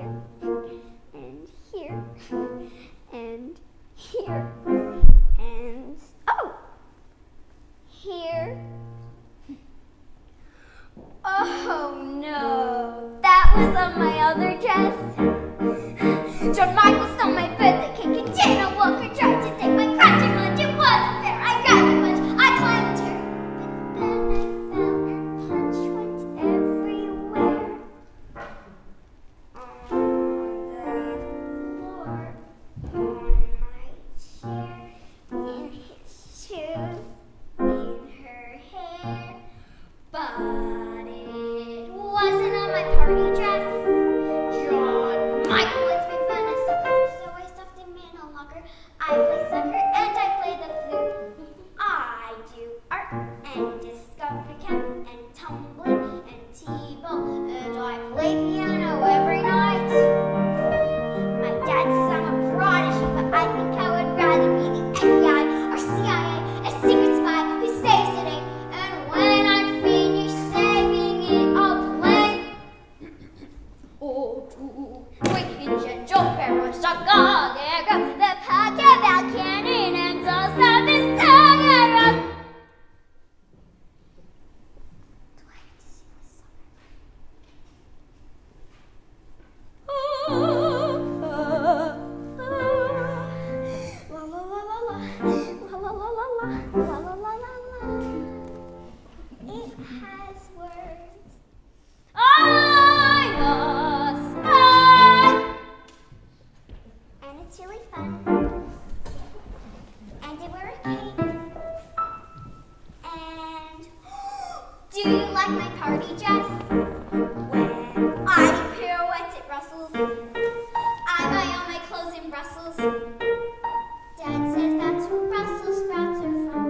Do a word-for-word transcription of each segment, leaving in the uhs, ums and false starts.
here, and here, and here, and oh, here. Oh no, that was on my other dress. John Michael stole my birthday cake and Jana Walker tried to take my crotch and lunch. It wasn't fair. I grabbed a bunch, I climbed her, but then I fell and punch went everywhere on the floor, on my chair, in his shoes, in her hair, but. I play soccer and I play the flute. I do art and discovery camp and tumbling and t-ball, and I play piano every night. My dad says I'm a prodigy, but I think I would rather be the F B I or C I A, a secret spy who saves the day. And when I'm finished saving it, I'll play. Oh, do we can jump and shotgun the pocket. Cannon and all stop and stagger up. Do I have to sing this song? Oh, oh, oh. La la la la la. La la la la la. La la la la la. It has words. I was high. And it's really fun. And they were a cake. And do you like my party dress? When I do pirouettes at Russell's, I buy all my clothes in Brussels. Dad says that's where Brussels sprouts are from.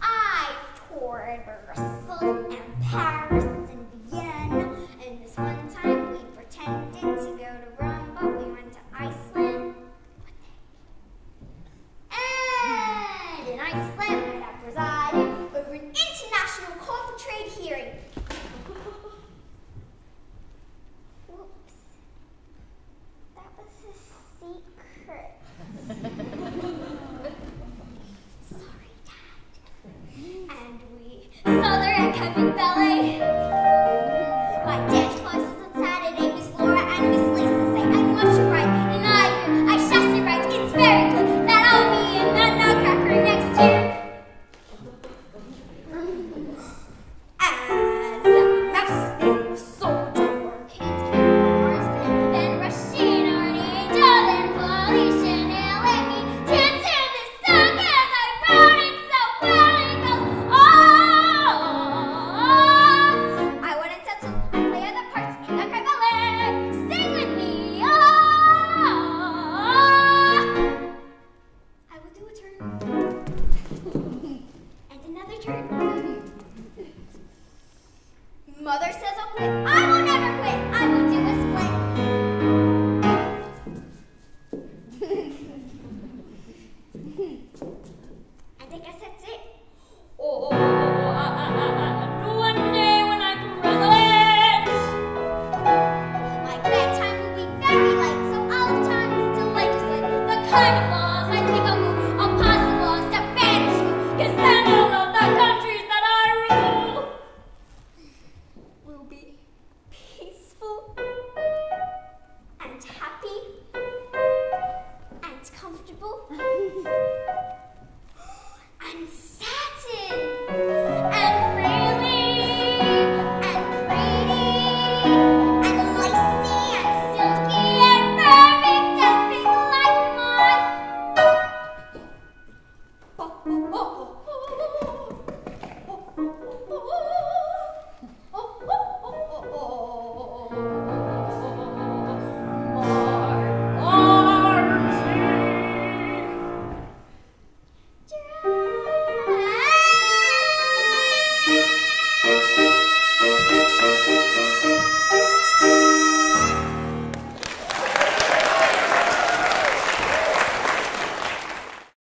I've toured Brussels and Paris and Vienna, and this one time we pretended to go to Rome, but we went to Iceland. Iceland, I presided over an international corporate trade hearing. Whoops. That was a secret. Sorry, Dad. And we saw her at Kevin Bell.